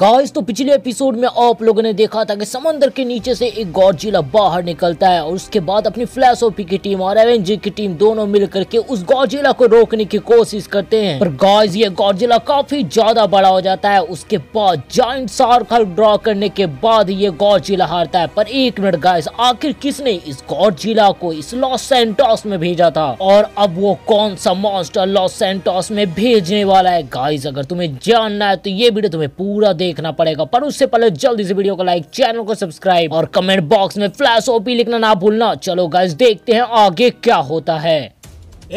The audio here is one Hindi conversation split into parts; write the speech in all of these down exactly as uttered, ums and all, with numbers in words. गाइस तो पिछले एपिसोड में आप लोगों ने देखा था कि समंदर के नीचे से एक गॉडजिला बाहर निकलता है और उसके बाद अपनी फ्लैश ओपी की टीम और एवेंजर की टीम दोनों मिल करके उस गॉडजिला को रोकने की कोशिश करते हैं। पर गाइस ये गॉडजिला काफी ज्यादा बड़ा हो जाता है। उसके बाद जाइंट सर्कल ड्रॉ करने के बाद ये गॉडजिला हारता है। पर एक मिनट गाइस, आखिर किसने इस गॉडजिला को इस लॉस सैंटोस में भेजा था और अब वो कौन सा मॉन्स्टर लॉस सैंटोस में भेजने वाला है? गाइस अगर तुम्हें जानना है तो ये वीडियो तुम्हें पूरा देखना पड़ेगा। पर उससे पहले जल्दी से वीडियो को लाइक, चैनल को सब्सक्राइब और कमेंट बॉक्स में फ्लैश ओपी लिखना ना भूलना। चलो गाइस देखते हैं आगे क्या होता है।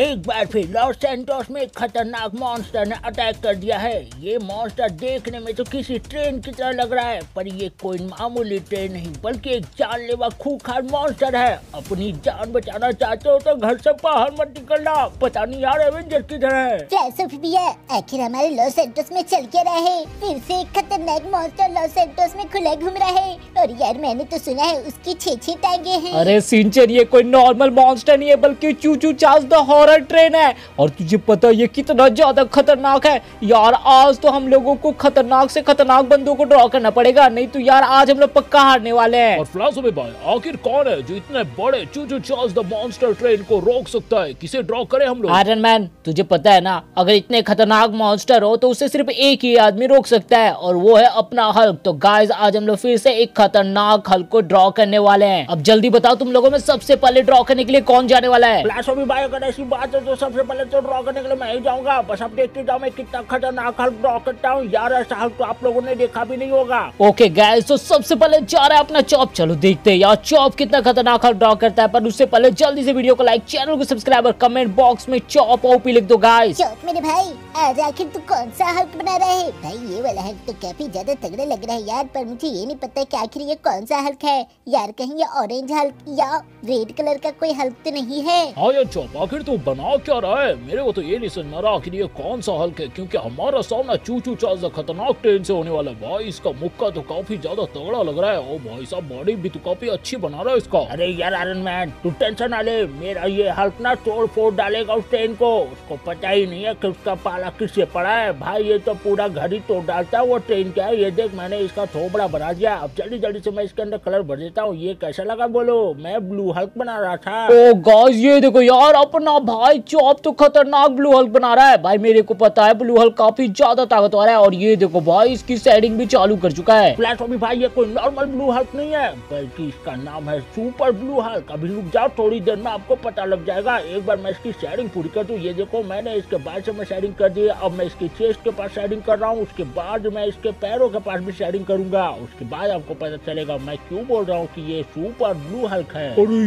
एक बार फिर लॉस सैंटोस में एक खतरनाक मॉन्स्टर ने अटैक कर दिया है। ये मॉन्स्टर देखने में तो किसी ट्रेन की तरह लग रहा है, पर ये कोई मामूली ट्रेन नहीं बल्कि एक जानलेवा खूंखार मॉन्स्टर है। अपनी जान बचाना चाहते हो तो घर से बाहर मत निकलना। पता नहीं यार एवेंजर किधर है? फ्लैश ओपी भैया, आखिर हमारे लॉस सैंटोस में चल के रहा है? फिर से एक खतरनाक मॉन्स्टर लॉस सैंटोस में खुला घूम रहा है। और यार मैंने तो सुना है उसकी छह छह टांगे हैं। अरे शिनचेन, ये कोई नॉर्मल मॉन्स्टर नहीं है बल्कि Choo Choo Charles the horror train है। और तुझे पता ये कितना ज्यादा खतरनाक है? यार आज तो हम लोगों को खतरनाक से खतरनाक बंदों को ड्रॉ करना पड़ेगा, नहीं तो यार आज हम लोग पक्का हारने वाले हैं। और फ्लैश ओपी भाई, आखिर कौन है जो इतने बड़े Choo Choo Charles the monster train को रोक सकता है? किसे ड्रॉ करें हम लोग? आयरन मैन, तुझे पता है ना, अगर इतने खतरनाक मॉन्स्टर हो तो उसे सिर्फ एक ही आदमी रोक सकता है और वो है अपना हल्क। तो गाइस आज हम लोग फिर से एक खतरनाक हल्क को ड्रॉ करने वाले हैं। अब जल्दी बताओ तुम लोगों में सबसे पहले ड्रॉ करने के लिए कौन जाने वाला है? फ्लैश ओपी भाई, अगर ऐसी बात है तो सबसे पहले तो ड्रॉ करने के लिए मैं ही जाऊंगा। बस अब देखते जाओ मैं कितना खतरनाक हल्क ड्रॉ करता हूँ। यार ऐसा हल्क तो आप लोगों ने देखा भी नहीं होगा। ओके गाइस, तो सबसे पहले जा रहा है अपना चॉप। चलो देखते हैं यार चॉप कितना खतरनाक हल्क ड्रॉ करता है। पर उससे पहले जल्दी से वीडियो को लाइक, चैनल को सब्सक्राइब और कमेंट बॉक्स में चॉप ओपी लिख दो। गाइस चॉप मेरे भाई, आज आखिर तू कौन सा हल्क बना रहा है? भाई ये वाला हल्क तो काफी ज्यादा तगड़ा लग रहा है यार, पर मुझे ये नहीं पता की आखिर ये कौन सा हल्क है। यार कहीं ये ऑरेंज हल्क या रेड कलर का कोई हल्क तो नहीं है? हाँ चॉप, आखिर तो बना क्या रहा है? मेरे को तो ये नहीं समझ आ रहा आखिर ये कौन सा हल्क है, क्योंकि हमारा सामना चूचू चार्ल्स खतरनाक ट्रेन से होने वाला है। भाई इसका मुक्का तो काफी ज्यादा तगड़ा लग रहा है और भाई साहब बॉडी भी तो काफी अच्छी बना रहा है इसका। अरे यार आयरन मैन, तू टेंशन ना ले, मेरा ये हल्क ना तोड़ फोड़ डालेगा उस ट्रेन को। उसको पता ही नहीं है कि उसका पाला किससे पड़ा है। भाई ये तो पूरा घर ही तोड़ डालता है वो ट्रेन क्या है। ये देख मैंने इसका थोबड़ा बना दिया। अब जल्दी जल्दी से मैं इसके अंदर कलर भर देता हूँ। ये कैसा लगा बोलो? मैं ब्लू हल्क बना रहा था। ओ गाइस ये देखो यार अपना भाई चॉप तो खतरनाक ब्लू हल्क बना रहा है। भाई मेरे को पता है ब्लू हल्क काफी ज्यादा ताकतवर है। और ये देखो भाई इसकी सेटिंग भी चालू कर चुका है। फ्लैश ओपी भाई ये कोई नॉर्मल ब्लू हल्क नहीं है बल्कि इसका नाम है सुपर ब्लू हल्क। अभी रुक जाओ, थोड़ी देर में आपको पता लग जाएगा। एक बार मैं इसकी शेडिंग पूरी कर दूं। ये देखो मैंने इसके बाद से मैं शेडिंग कर दी। अब मैं इसकी चेस्ट के पास शेडिंग कर रहा हूँ, उसके बाद मैं इसके पैरों के पास भी शेडिंग करूंगा। उसके बाद आपको पता चलेगा मैं क्यूँ बोल रहा हूँ की ये सुपर ब्लू हल्क है। अरे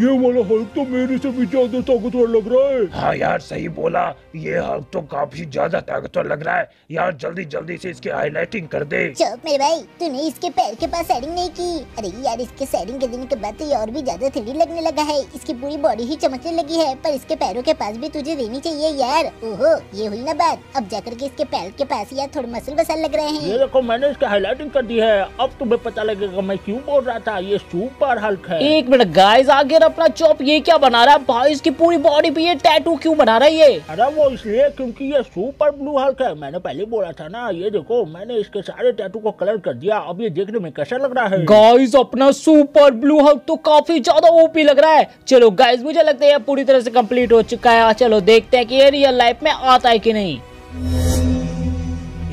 यार ये वाला हल्क तो मेरे से भी ज्यादा ताकतवर लग रहा है। हाँ यार सही बोला, ये हल्क तो काफी ज्यादा ताकतवर लग रहा है। यार जल्दी जल्दी से इसकी हाईलाइटिंग कर दे। चुप मेरे भाई, तूने इसके पैर के पास शेडिंग नहीं की। अरे यार इसके शेडिंग के दिन के बाद तो ये और भी ज्यादा थ्री लगने लगा है। इसकी पूरी बॉडी ही चमकने लगी है, पर इसके पैरों के पास भी तुझे देनी चाहिए यार। ओहो ये हुई ना बात, अब जाकर के इसके पैर के पास यार थोड़ा मसल वसल लग रहे हैं। ये देखो मैंने इसकी हाईलाइटिंग कर दी है। अब तुम्हें पता लगेगा मैं क्यूँ बोल रहा था, ये सुपर हल्क है। एक मिनट गाइस, आगे अपना चॉप ये क्या बना रहा है? भाई इसकी पूरी बॉडी पे ये टैटू क्यों बना रहा है ये? अरे वो इसलिए क्योंकि ये सुपर ब्लू हल्क है। मैंने पहले बोला था ना। ये देखो मैंने इसके सारे टैटू को कलर कर दिया। अब ये देखने में कैसा लग रहा है? गाइस अपना सुपर ब्लू हल्क तो काफी ज्यादा ओपी लग रहा है। चलो गाइस मुझे लगता है ये पूरी तरह से कंप्लीट हो चुका है। चलो देखते हैं कि ये रियल लाइफ में आता है कि नहीं।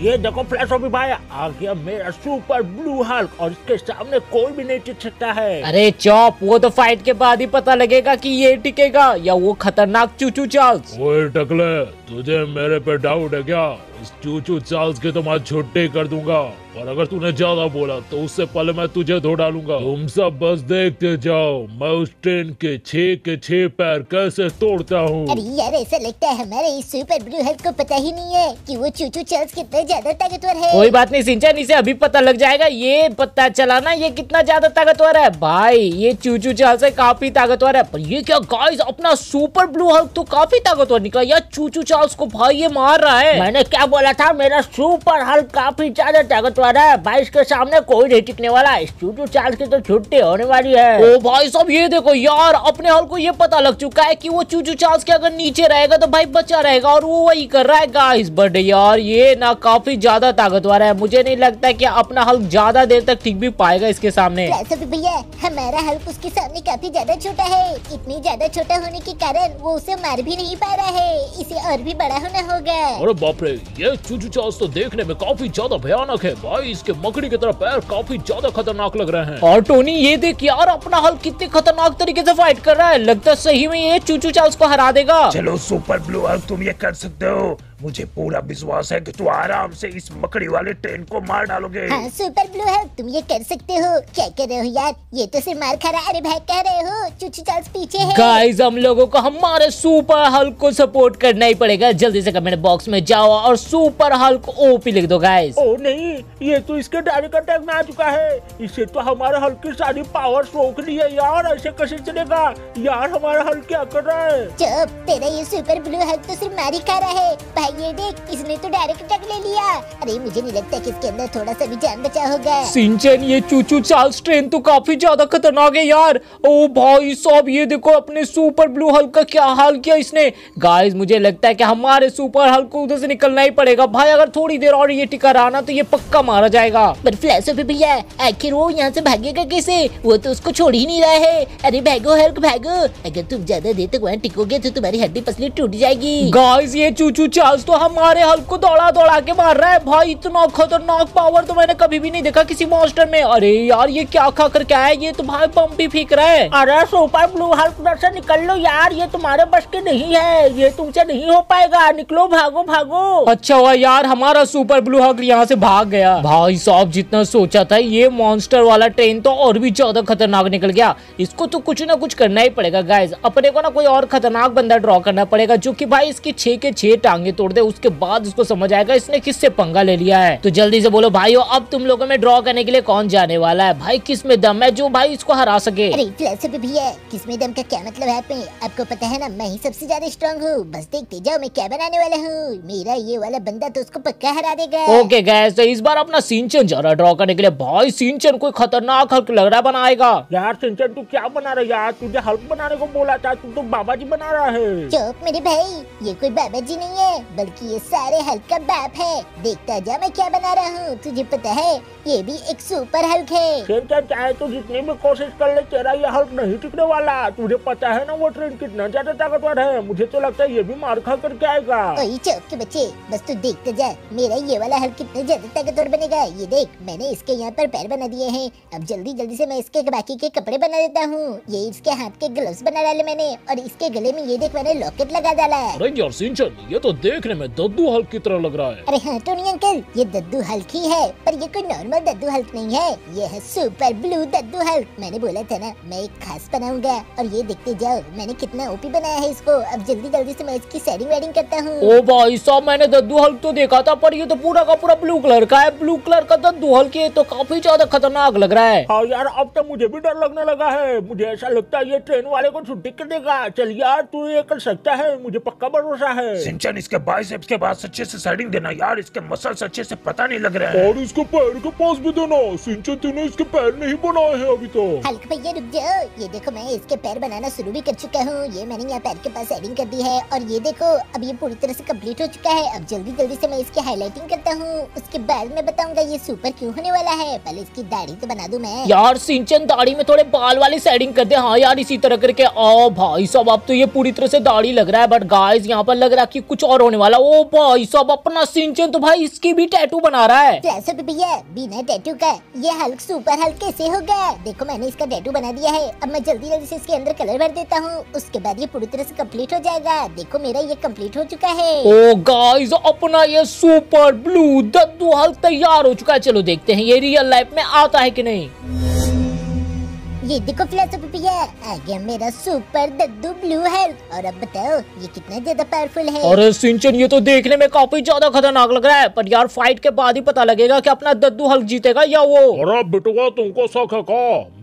ये देखो फ्लैश ओपी भाई, आ गया मेरा सुपर ब्लू हल्क और इसके सामने कोई भी नहीं टिक सकता है। अरे चॉप, वो तो फाइट के बाद ही पता लगेगा कि ये टिकेगा या वो खतरनाक चूचू चार्ल्स। ओए टकले, तुझे मेरे पे डाउट है क्या? इस चूचू चार्ल्स के तो मैं छुट्टी कर दूंगा, और अगर तूने ज्यादा बोला तो उससे पहले मैं तुझे धो डालूंगा। तुम सब बस देखते जाओ मैं उस ट्रेन के छह के छह पैर कैसे तोड़ता हूँ। अरे यार ऐसा लगता है हमारे इस सुपर ब्लू हल्क को पता ही नहीं है कि वो चूचू चार्ल्स कितने ज्यादा ताकतवर है। कोई बात नहीं शिनचैन, इसे अभी पता लग जाएगा। ये पता चला ना ये कितना ज्यादा ताकतवर है। भाई ये चूचू चार्ल्स से काफी ताकतवर है। पर ये क्या गाइस, अपना सुपर ब्लू हल्क तो काफी ताकतवर निकला यार। चूचू चार्ल्स को भाई ये मार रहा है। मैंने क्या बोला था मेरा सुपर हल्क काफी ज्यादा ताकतवर है भाई, इसके सामने कोई नहीं टिकने वाला। चूचू चार्ल्स की तो छुट्टी होने वाली है। ओ भाई साहब ये देखो यार, अपने हल्क को ये पता लग चुका है कि वो चूचू चार्ल्स के अगर नीचे रहेगा तो भाई बचा रहेगा, और वो वही कर रहा है गाइस। बट यार ये ना काफी ज्यादा ताकतवर है, मुझे नहीं लगता कि अपना हल्क ज्यादा देर तक टिक भी पाएगा इसके सामने। भैया हमारा हल्क उसके सामने काफी ज्यादा छोटा है, इतनी ज्यादा छोटा होने के कारण वो उसे मार भी नहीं पा रहा है, इसे और भी बड़ा होना होगा। अरे बाप रे, ये चूचू चार्ल्स तो देखने में काफी ज्यादा भयानक है भाई, इसके मकड़ी की तरह पैर काफी ज्यादा खतरनाक लग रहे हैं। और टोनी ये देख यार, अपना हल्क कितने खतरनाक तरीके से फाइट कर रहा है, लगता है सही में ये चूचू चार्ल्स को हरा देगा। चलो सुपर ब्लू हल्क तुम ये कर सकते हो, मुझे पूरा विश्वास है कि तू आराम से इस मकड़ी वाले ट्रेन को मार डालोगे। हाँ, सुपर ब्लू हल्क तुम ये कर सकते हो। क्या कर रहे हो यार, ये तो सिर्फ मार खा रहा है। अरे भाई कह रहे हो चूचू चार्ल्स पीछे है। गाइस हम लोगों को हमारे सुपर हल्क को सपोर्ट करना ही पड़ेगा, जल्दी से कमेंट बॉक्स में जाओ और सुपर हल्क ओपी लिख दो गाइस। ओ नहीं, ये तो इसके डायरेक्ट अटैक में आ चुका है, इसे तो हमारे हल्क की सारी पावर सोख ली है यार, ऐसे कैसे चलेगा यार, हमारा हल्क क्या कर रहा है। जब तेरा ये सुपर ब्लू हल्क तो सिर्फ मार ही खा रहा है, ये देख इसने तो डायरेक्ट अटैक ले लिया। अरे मुझे नहीं लगता कि इसके अंदर थोड़ा सा भी जान बचा होगा। शिनचैन ये चूचू चार्ल्स ट्रेन तो काफी ज्यादा खतरनाक है यार। ओ भाई साहब ये देखो अपने सुपर ब्लू हल्क का क्या हाल किया इसने। गाइस मुझे लगता है कि हमारे सुपर हल्क को उधर से निकलना ही पड़ेगा भाई, अगर थोड़ी देर और ये टिका रहा ना तो ये पक्का मारा जाएगा। पर फ्लैश ओपी भैया आखिर वो यहाँ से भागेगा कैसे, वो तो उसको छोड़ ही नहीं रहा है। अरे भागो हल्क भागो, अगर तुम ज्यादा देर तक वहाँ टिकोगे तो तुम्हारी हड्डी पसली टूट जाएगी। गाइस ये चूचू चार्ल्स तो हमारे हल्क को दौड़ा दौड़ा के मार रहा है भाई, इतना खतरनाक पावर तो मैंने कभी भी नहीं देखा किसी मॉन्स्टर में। अरे यार ये क्या खा कर क्या है, ये तो भाई बम भी फेंक रहा है। अरे सुपर ब्लू हल्क उधर से निकल लो यार, ये तुम्हारे बस के नहीं है, ये तुमसे नहीं हो पाएगा, निकलो भागो भागो। अच्छा हुआ यार हमारा सुपर ब्लू हल्क यहाँ से भाग गया। भाई साहब जितना सोचा था ये मॉन्स्टर वाला ट्रेन तो और भी ज्यादा खतरनाक निकल गया, इसको तो कुछ ना कुछ करना ही पड़ेगा। गाइज अपने को ना कोई और खतरनाक बंदा ड्रॉ करना पड़ेगा जो की भाई इसकी छह के छह टांगे तोड़ दे, उसके बाद उसको समझ आएगा इसने किससे पंगा ले लिया है। तो जल्दी से बोलो भाइयों, अब तुम लोगों में ड्रॉ करने के लिए कौन जाने वाला है भाई, किस में दम है जो भाई इसको हरा सके। अरे फ्लैश ओपी भैया किस में दम का क्या मतलब है, आपको पता है ना मैं ही सबसे ज्यादा स्ट्रांग हूँ, बस देखते जाओ मैं क्या बनाने वाला हूँ, मेरा ये वाला बंदा तो उसको पक्का हरा देगा। ओके गाइस तो इस बार अपना शिनचैन जा रहा है ड्रॉ करने के लिए। भाई शिनचैन कोई खतरनाक हल्क लग रहा बनाएगा। यार शिनचैन तू क्या बना रहा है यार, तुझे हल्क बनाने को बोला था, तू तो बाबा जी बना रहा है। चुप मेरे भाई, ये कोई बाबा जी नहीं है बल्कि ये सारे हल्क का बाप है, देखता जा मैं क्या बना रहा हूँ। तुझे पता है ये भी एक सुपर हल्क है। शिनचैन चाहे तो जितनी भी कोशिश कर ले, तेरा ये हल्क नहीं टिकने वाला। तुझे पता है ना वो ट्रेन कितना ज्यादा ताकतवर है, मुझे तो लगता है ये भी मार खा कर आएगा। ओए चौक के बच्चे, बस तू देखते जा मेरा ये वाला हल्क कितना ज्यादा ताकतवर बनेगा। ये देख मैंने इसके यहाँ पर पैर बना दिए हैं, अब जल्दी जल्दी से मैं इसके बाकी के कपड़े बना देता हूँ। ये इसके हाथ के ग्लव्स बना डाले मैंने, और इसके गले में ये देख मैंने लॉकेट लगा डाला। ये तो देखने में दद्दू हल्क की तरह लग रहा है। अरे हाँ टोनी अंकल, ये दद्दू हल्क ही है, पर ये कोई नॉर्मल दद्दू हल्क नहीं है, ये है सुपर ब्लू दद्दू हल्क। मैंने बोला था ना मैं एक खास बनाऊंगा, और ये देखते जाओ मैंने कितना ओपी बनाया है इसको। अब जल्दी जल्दी से मैं इसकी सेटिंग वेडिंग करता हूँ। ओ भाई साहब मैंने दद्दू हल्क तो देखा था, पर ये तो पूरा का पूरा ब्लू कलर का है। ब्लू कलर का दद्दू हल्क ये तो काफी ज्यादा खतरनाक लग रहा है। हाँ यार अब तो मुझे भी डर लगने लगा है, मुझे ऐसा लगता है ये ट्रेन वाले को छुट्टी कर देगा। चल यार तू ये कर सकता है, मुझे पक्का भरोसा है। शिनचैन इसके बाइसेप्स के बाद अच्छे से साइडिंग देना यार, इसके मसल्स अच्छे से पता नहीं लग रहा है, और इसको पैर के पास भी देना। शिनचैन तूने इसके पैर नहीं बनाए हैं अभी तो। हल्क भैया रुक जाओ, ये देखो मैं इसके पैर बनाना शुरू भी कर चुका हूँ, ये मैंने यहाँ पैर के पास साइडिंग कर दी है, और ये देखो अब ये पूरी तरह से कम्प्लीट हो चुका है। अब जल्दी जल्दी से मैं इसकी हाईलाइटिंग करता हूँ, उसके बाद में बताऊंगा ये सुपर क्यों होने वाला है। पहले इसकी दाढ़ी तो बना दूं मैं। यार शिनचैन दाढ़ी में थोड़े बाल वाली साइडिंग कर दे। हाँ यार इसी तरह करके। ओ भाई साहब अब तो ये पूरी तरह से दाढ़ी लग रहा है, बट गाइस यहाँ पर लग रहा है कि कुछ और होने वाला। ओ भाई साहब अपना शिनचैन तो भाई इसकी भी टैटू बना रहा है। फ्लैश ओपी भैया बिना टैटू का ये हल्क सुपर हल्क कैसे होगा। देखो मैंने इसका टैटू बना दिया है, अब मैं जल्दी जल्दी से इसके अंदर कलर भर देता हूँ, उसके बाद ये पूरी तरह से कंप्लीट हो जाएगा। देखो मेरा ये कंप्लीट हो चुका है। ओ गाइस अपना ये सुपर ब्लू दद्दू हल्क तैयार हो चुका है, चलो देखते हैं ये रियल लाइफ में आता है की नहीं। ये देखो फ्लैश ओपी भैया, आ गया मेरा सुपर दद्दू ब्लू हल्क। और अब बताओ ये कितना ज्यादा पावरफुल है। अरे शिनचैन, ये तो देखने में काफी ज्यादा खतरनाक लग रहा है, पर यार फाइट के बाद ही पता लगेगा कि अपना दद्दू हल्क जीतेगा या वो। अरे बिटुआ, तुमको शक है का?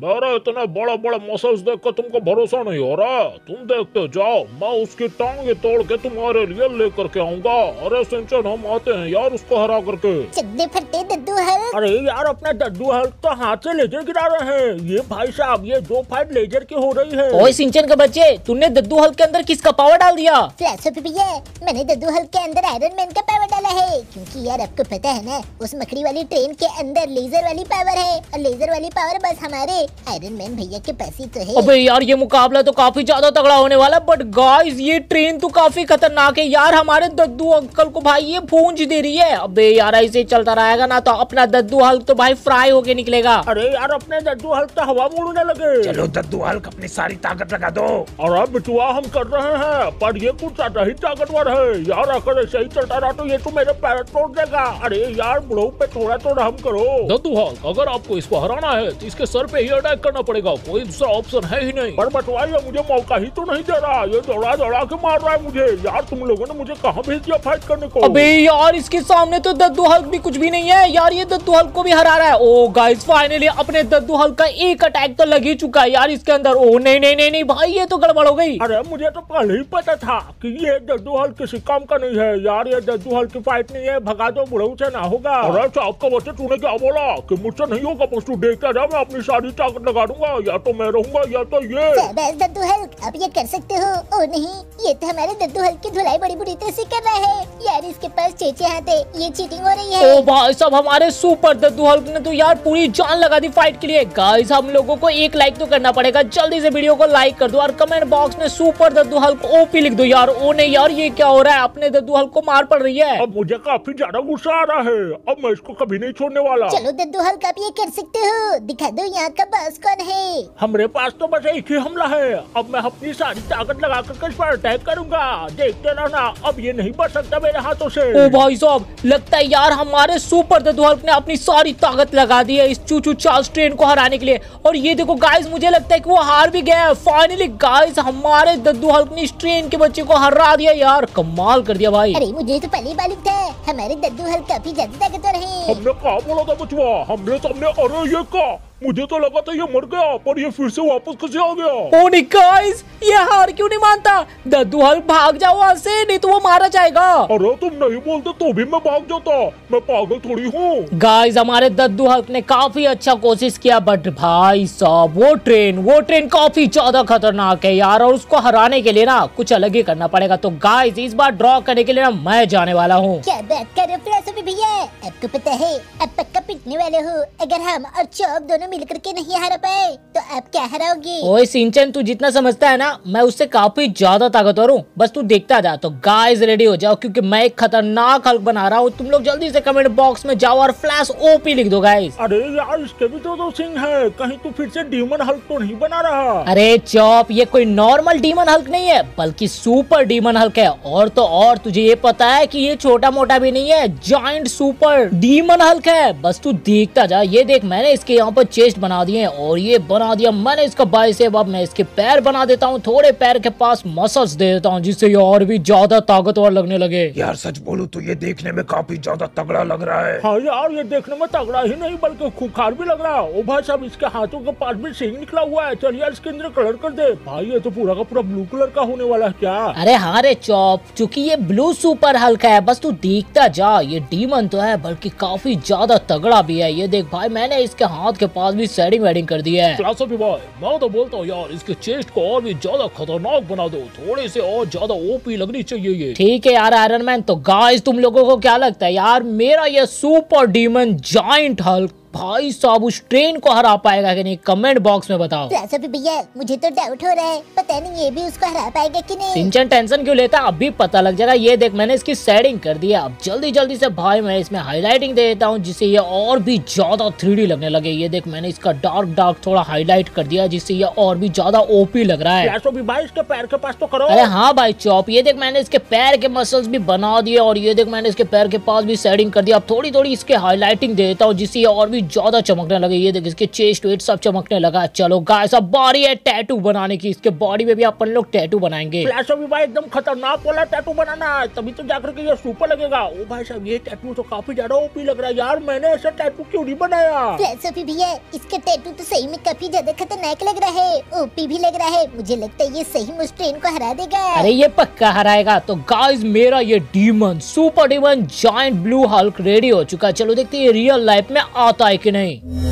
मेरा इतना बड़ा बड़ा मसल्स देख कर तुमको भरोसा नहीं हो रहा? तुम देखते जाओ, मैं उसकी टांगे तोड़ के तुम्हारे लिए ले करके आऊँगा। अरे शिनचैन, हम आते हैं यार उसको हरा करके। चद्दे फटे दद्दू हल्क। अरे यार, अपना दद्दू हल्क तो हाथ से लेजर गिरा रहे हैं। ये भाई साहब, ये दो फाइट लेजर की हो रही है। ओए शिनचैन के बच्चे, तूने दद्दू हल्क के अंदर किसका पावर डाल दिया? फ्लैश ओपी भैया, मैंने दद्दू हल्क के अंदर आयरन मैन का पावर डाला है, क्योंकि यार आपको पता है ना, उस मकड़ी वाली ट्रेन के अंदर लेजर वाली पावर है, और लेजर वाली पावर बस हमारे आयरन मैन भैया के पास ही तो है। अबे यार, ये मुकाबला तो काफी ज्यादा तगड़ा होने वाला, बट गाइस ये ट्रेन तो काफी खतरनाक है यार। हमारे दद्दू अंकल को भाई ये पूंछ दे रही है। अबे यार, ऐसे चलता रहेगा ना तो अपना दद्दू हल्क तो भाई फ्राई होके निकलेगा। अरे यार, अपने दद्दू हल्क तो हवा में उड़ने लगे। चलो दद्दू हल्क, अपनी सारी ताकत लगा दो। और अब बिटुआ, हम कर रहे हैं, पर ये कुछ ज्यादा ही ताकतवर है यार। अगर ऐसे ही चलता रहा तो ये तो मेरे पैर तोड़ देगा। अरे यार, बुढ़ऊ पे थोड़ा तो रहम करो। दद्दू हल्क, अगर आपको इसको हराना है तो इसके सर पे ही अटैक करना पड़ेगा, कोई दूसरा ऑप्शन है ही नहीं। पर बटुआ, ये मुझे मौका ही तो नहीं दे रहा, ये दौड़ा दौड़ा के मार रहा है मुझे। यार, तुम लोगों ने मुझे कहाँ भेज दिया फाइट करने को? अबे यार, इसके सामने तो दद्दू हल्क भी कुछ भी नहीं है यार। ये दद्दू हल्क को भी हरा रहा है। ओ गाइस, फाइनली अपने दद्दू हल्क का एक अटैक तो लग ही चुका है यार इसके अंदर। ओ नहीं नहीं नहीं नहीं भाई, ये तो गड़बड़ हो गई। अरे मुझे तो पहले ही पता था कि ये दद्दू हल्क किसी काम का नहीं है यार। ये दद्दू हल्क की फाइट नहीं है, भगा दो बुढ़ऊ से, ना होगा। अरे आपका बच्चे, तूने क्या बोला कि मुझसे नहीं होगा? बस तू देखता जा, मैं अपनी सारी ताकत लगा दूंगा, या तो मैं रहूंगा या तो ये। शाबाश दद्दू हल्क, अब ये कर सकते हो। ओ नहीं, ये तो हमारे दद्दू हल्क की धुलाई बड़ी बुरी तरह से कर रहा है यार। इसके पास चेचे हाथ है, ये चीटिंग हो रही है। ओ भाई साहब, हमारे सुपर दद्दू हल्क ने तो यार पूरी जान लगा दी फाइट के लिए। गाइस, हम लोगों को एक लाइक तो करना पड़ेगा, जल्दी से वीडियो को लाइक कर दो और कमेंट बॉक्स में सुपर दद्दू हल्क ओपी लिख दो यार। ओ नहीं यार, ये क्या हो रहा है? अपने दद्दू हल्क को मार पड़ रही है। अब मुझे काफी ज्यादा गुस्सा आ रहा है, अब मैं इसको कभी नहीं छोड़ने वाला। चलो दद्दू हल्क, आप ये कर सकते हो, दिखा दो यहाँ का बॉस कौन है। हमारे पास तो बस एक ही हमला है, अब मैं अपनी सारी ताकत लगा कर इस पर अटैक करूंगा, देखते रहना, अब ये नहीं बच सकता मेरे हाथों से। ओ भाई साहब, लगता है यार हमारे सुपर दद्दू हल्क ने अपनी सारी ताकत लगा दी है इस चूचू चार्ल्स ट्रेन को हराने के लिए। और ये देखो गाइस, मुझे लगता है कि वो हार भी गया है। फाइनली गाइस, हमारे दद्दू हल्क ने इस ट्रेन के बच्चे को हरा दिया यार, कमाल कर दिया भाई। अरे मुझे तो पहले ही मालूम था, हमारे दद्दू हल्क काफी ज्यादा ताकतवर है। हमने कहा बोला था बचवा, हमने सामने। अरे ये का, मुझे तो लगा था ये मर गया, पर ये फिर से वापस कैसे आ गया? ओ नहीं गाइस, ये हार क्यों नहीं मानता? दद्दू हल्क भाग जाओ वहाँ से, नहीं तो वो मारा जाएगा। अरे तुम नहीं बोलते तो भी मैं भाग जाता, मैं पागल थोड़ी हूँ। गाइस, हमारे दद्दू हल्क ने काफी अच्छा कोशिश किया, बट भाई साहब वो ट्रेन वो ट्रेन काफी ज्यादा खतरनाक है यार, और उसको हराने के लिए ना कुछ अलग ही करना पड़ेगा। तो गाइस, इस बार ड्रॉ करने के लिए ना मैं जाने वाला हूँ। क्या बात कर रहे हो फ्लैश ओपी भैया, आपको पता है आप पक्का पिटने वाले हो। अगर हम और चौप दोनों मिलकर के नहीं हरा पाए तो आप क्या हराओगे? ओए शिनचैन, तू जितना समझता है ना, मैं उससे काफी ज्यादा ताकतवर हूँ, बस तू देखता जा। तो गाइस, रेडी हो जाओ, क्योंकि मैं एक खतरनाक हल्क बना रहा हूँ। तुम लोग जल्दी से कमेंट बॉक्स में जाओ और फ्लैश ओपी लिख दो गाइस। अरे यार, इसके भी तो दो सिंह है, कहीं तू फिर से डीमन हल्क तो नहीं बना रहा? अरे चौप, ये कोई नॉर्मल डीमन हल्क नहीं है, बल्कि सुपर डीमन हल्क है। और तो और तुझे ये पता है की ये छोटा मोटा भी नहीं है, जायंट सुपर डीमन हल्क है। बस तू देखता जा। ये देख, मैंने इसके यहाँ पर चेस्ट बना दिए, और ये बना दिया मैंने इसका बाइसेप। अब मैं इसके पैर बना देता हूँ, थोड़े पैर के पास मसल्स दे देता हूँ, जिससे ये और भी ज्यादा ताकतवर लगने लगे। यार सच बोलूं तो ये देखने में काफी ज्यादा तगड़ा लग रहा है। हाँ यार, ये देखने में तगड़ा ही नहीं बल्कि खूंखार भी लग रहा है। ओ भाई साहब, इसके हाथों के पास भी सींग निकला हुआ है। चल यार, इसके अंदर कलर कर दे भाई, ये तो पूरा का पूरा ब्लू कलर का होने वाला है क्या? अरे हाँ रे चौप, चूँकि ये ब्लू सुपर हल्क है, बस तू देखता जा। ये डीमन तो है, बल्कि काफी ज्यादा तगड़ा भी है। ये देख भाई, मैंने इसके हाथ के पास भी सेडिंग वेडिंग कर दी है। फ्लैश ओपी भाई, मैं तो बोलता हूँ यार, इसके चेस्ट को और भी ज्यादा खतरनाक बना दो, थोड़े से और ज्यादा ओपी लगनी चाहिए ये। ठीक है यार आयरन मैन। तो गाइस, तुम लोगों को क्या लगता है यार, मेरा ये सुपर डीमन जायंट हल्क भाई साहब उस ट्रेन को हरा पाएगा कि नहीं? कमेंट बॉक्स में बताओ। फ्लैश ओपी भैया, मुझे तो डाउट हो रहा है, पता नहीं ये भी उसको हरा पाएगा कि नहीं। शिनचैन, टेंशन क्यों लेता, अभी पता लग जाएगा। ये देख, मैंने इसकी शेडिंग कर दी है। अब जल्दी जल्दी से भाई मैं इसमें हाईलाइटिंग दे देता हूँ, जिससे ये और भी ज्यादा थ्री डी लगने लगे। ये देख, मैंने इसका डार्क डार्क थोड़ा हाईलाइट कर दिया, जिससे ये और भी ज्यादा ओपी लग रहा है। फ्लैश ओपी भाई, इसके पैर के पास तो करो। अरे हाँ भाई चौप, ये देख मैंने इसके पैर के मसल्स भी बना दिए, और ये देख मैंने इसके पैर के पास भी शेडिंग कर दिया। अब थोड़ी थोड़ी इसके हाईलाइटिंग दे देता हूँ, जिससे और भी ज्यादा चमकने लगे। ये देखिए इसके चेस्ट वेट सब चमकने लगा। चलो गाइस अब बारी है टैटू बनाने की। इसके बॉडी में भी अपन लोग टैटू बनाएंगे। फ्लैश ओपी भाई एकदम खतरनाक वाला टैटू बनाना है, तभी तो जाकर के ये सुपर लगेगा। ओ भाई साहब ये टैटू तो काफी ज्यादा ओपी लग रहा है यार, मैंने ऐसा टैटू क्यों नहीं बनाया। फ्लैश ओपी भैया इसका टैटू तो सही में काफी ज्यादा खतरनाक लग रहा है, ओपी भी लग रहा है। मुझे लगता है ये सही में उस ट्रेन को हरा देगा। अरे ये पक्का हराएगा। तो गाइस मेरा ये demon super demon giant blue Hulk ready हो चुका है। चलो देखते हैं रियल लाइफ में आता है कि नहीं।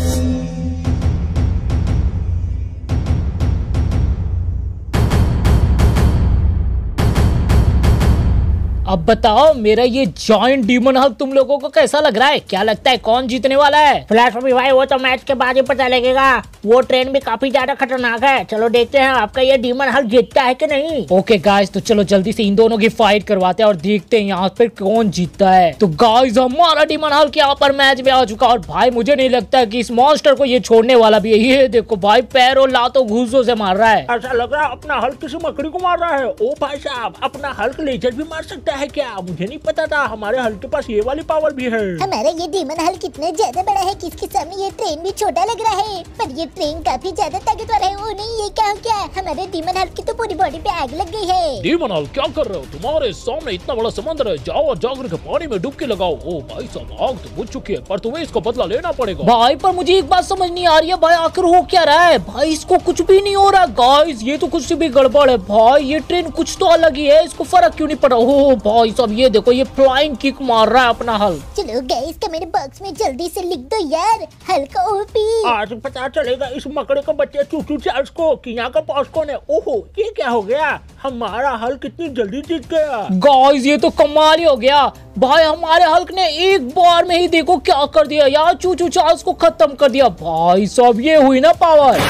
अब बताओ मेरा ये जॉइंट डीमन हल्क तुम लोगों को कैसा लग रहा है? क्या लगता है कौन जीतने वाला है? फ्लैश ओपी भाई वो तो मैच के बाद ही पता लगेगा। वो ट्रेन भी काफी ज्यादा खतरनाक है। चलो देखते हैं आपका ये डीमन हल्क जीतता है कि नहीं। ओके गाइस तो चलो जल्दी से इन दोनों की फाइट करवाते हैं और देखते हैं यहाँ पर कौन जीतता है। तो गाइस हमारा डीमन हल्क यहाँ पर मैच में आ चुका और भाई मुझे नहीं लगता की इस मॉन्स्टर को ये छोड़ने वाला भी है। ये देखो भाई पैरों लातों घूसों से मार रहा है। ऐसा लग रहा है अपना हल्क किसी मकड़ी को मार रहा है। ओ भाई साहब अपना हल्क लेजर भी मार सकता है है क्या? मुझे नहीं पता था हमारे हल्क के पास ये वाली पावर भी है। हमारा ये डीमन हल्क कितने ज्यादा बड़ा है कि इसके सामने ये ट्रेन भी छोटा लग रहा है, पर ये ट्रेन काफी ज्यादा ताकतवर है। वो नहीं ये क्या हो गया, हमारे डीमन हल्क की तो पूरी बॉडी पे आग लग गई है। डीमन हल्क क्या कर रहे हो, तुम्हारे सामने इतना बड़ा समुद्र है, जाओ और जाकर के पानी में डुबकी लगाओ। ओ भाई साहब आग तो बुझ चुकी है, पर तुम्हें इसको बदला लेना पड़ेगा। भाई पर मुझे एक बात समझ नहीं आ रही है, भाई आखिर हो क्या रहा है? भाई इसको कुछ भी नहीं हो रहा। गाइस ये तो कुछ भी गड़बड़ है भाई, ये ट्रेन कुछ तो अलग ही है, इसको फर्क क्यों नहीं पड़ रहा। भाई साहब ये देखो ये फ्लाइंग किक मार रहा है अपना हल्क। चलो गाइस का मेरे बॉक्स में जल्दी से लिख दो यार हल्क ओपी। आज पता चलेगा इस मकड़े के बच्चे चूचू चार्ल्स को कि यहाँ का बॉस कौन है। ओहो ये क्या हो गया, हमारा हल्क कितनी जल्दी जीत गया। गाइस ये तो कमाल ही हो गया भाई, हमारे हल्क ने एक बार में ही देखो क्या कर दिया यार, चूचू चार्ल्स को खत्म कर दिया। भाई साहब ये हुई ना पावर।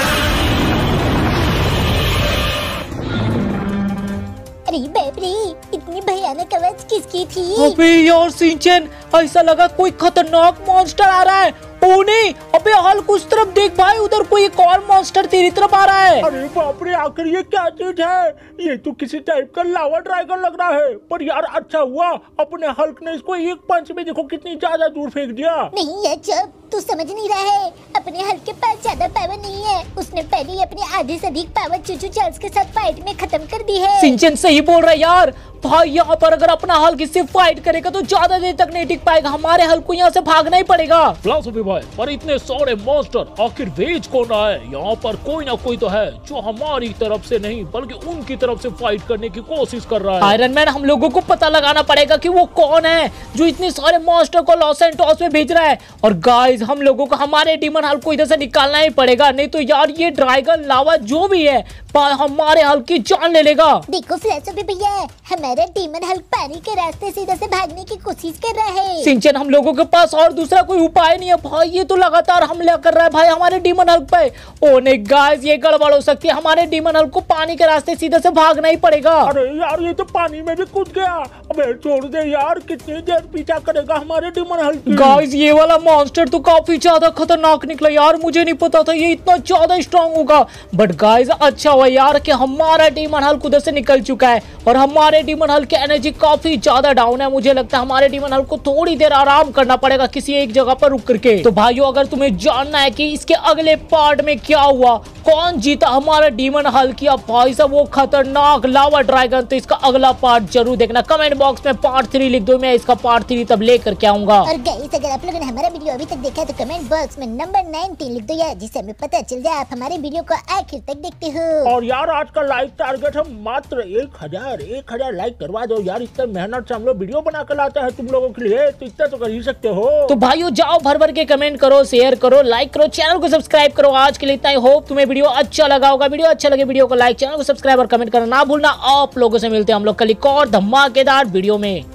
इतनी भयानक आवाज किसकी थी? अबे यार शिनचैन ऐसा लगा कोई खतरनाक मॉन्स्टर आ रहा है। ओ नहीं अबे हल्क उस तरफ देख भाई, उधर कोई एक और मॉन्स्टर तेरी तरफ आ रहा है। अरे बाप रे आखिर ये क्या चीज है, ये तो किसी टाइप का लावा ड्रैगन लग रहा है। पर यार अच्छा हुआ अपने हल्क ने इसको एक पंच में देखो कितनी ज्यादा दूर फेंक दिया। नहीं है जब तू समझ नहीं रहा है, अपने हल्क के पास ज्यादा पावर नहीं है, उसने पहले ही अपनी आधी से अधिक पावर चूचू चार्ल्स के साथ फाइट में खत्म कर दी है। शिनचैन सही बोल रहा है यार, भाई यहाँ पर अगर अपना हल्क इससे फाइट करेगा तो ज्यादा देर तक नहीं टिक पाएगा, हमारे हल्क को यहाँ से भागना ही पड़ेगा। फ्लैश ओपी भाई पर इतने सारे मॉन्स्टर आखिर वेज कौन रहा है? यहाँ पर कोई ना कोई तो है जो हमारी तरफ से नहीं बल्कि उनकी तरफ से फाइट करने की कोशिश कर रहा है। आयरन मैन हम लोगों को पता लगाना पड़ेगा कि वो कौन है जो इतने सारे मॉन्स्टर को लॉस सैंटोस में भेज रहा है। और गाइस हम लोगों को हमारे डीमन हल्क को इधर से निकालना ही पड़ेगा, नहीं तो यार ये ड्रैगन लावा जो भी है हमारे हल्क की जान ले लेगा। देखो फ्लैश ओपी भैया हमारा डीमन हल्क पानी के रास्ते से इधर से भागने की कोशिश कर रहा है। शिनचैन हम लोगों के पास और दूसरा कोई उपाय नहीं है भाई, ये तो लगातार हमला कर रहा है भाई हमारे डीमन हल्क पे। ओ नहीं गाइस ये गड़बड़ हो सकती है, हमारे डीमन हल्क को पानी के रास्ते सीधे से भागना ही पड़ेगा। अरे यार ये तो पानी में भी कूद गया, अबे छोड़ दे यार कितनी देर पीछा करेगा हमारे डीमन हल्क। गाइस ये वाला मॉन्स्टर तो काफी ज्यादा खतरनाक निकला यार, मुझे नहीं पता था ये इतना ज्यादा स्ट्रॉन्ग होगा। बट गाइस अच्छा यार कि हमारा डीमन हल्क उधर से निकल चुका है और हमारे डीमन हल्क की एनर्जी काफी ज्यादा डाउन है। मुझे लगता है हमारे डीमन हल्क को थोड़ी देर आराम करना पड़ेगा किसी एक जगह पर रुक करके। तो भाइयों अगर तुम्हें जानना है कि इसके अगले पार्ट में क्या हुआ, कौन जीता हमारा डीमन हल्क या भाई साहब वो खतरनाक लावा ड्रैगन, तो इसका अगला पार्ट जरूर देखना। कमेंट बॉक्स में पार्ट थ्री लिख दो, मैं इसका पार्ट थ्री तब लेकर के आऊंगा। और गाइस अगर आप लोगों ने हमारा वीडियो अभी तक देखा है तो कमेंट बॉक्स में नंबर नाइनटीन लिख दो यार, जिससे हमें पता चल जाए आप हमारे वीडियो को आखिर तक देखते हो। और यार आज का लाइक टारगेट है मात्र एक हजार एक हजार लाइक करवा दो यार, इतना मेहनत से हम लोग वीडियो बना कर लाते हैं तुम लोगों के लिए, तो इतना तो कर ही सकते हो। तो भाइयों जाओ भर भर के कमेंट करो, शेयर करो, लाइक करो, चैनल को सब्सक्राइब करो। आज के लिए इतना ही, होप तुम्हें वीडियो अच्छा लगा होगा। वीडियो अच्छा लगे वीडियो को लाइक, चैनल को सब्सक्राइब और कमेंट करना ना भूलना। आप लोगों से मिलते हैं हम लोग कल एक और धमाकेदार वीडियो में।